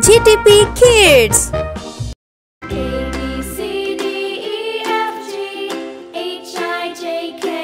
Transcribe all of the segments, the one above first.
JTP Kids. A, B, C, D, E, F, G, H, I, J, K,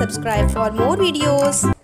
Subscribe for more videos.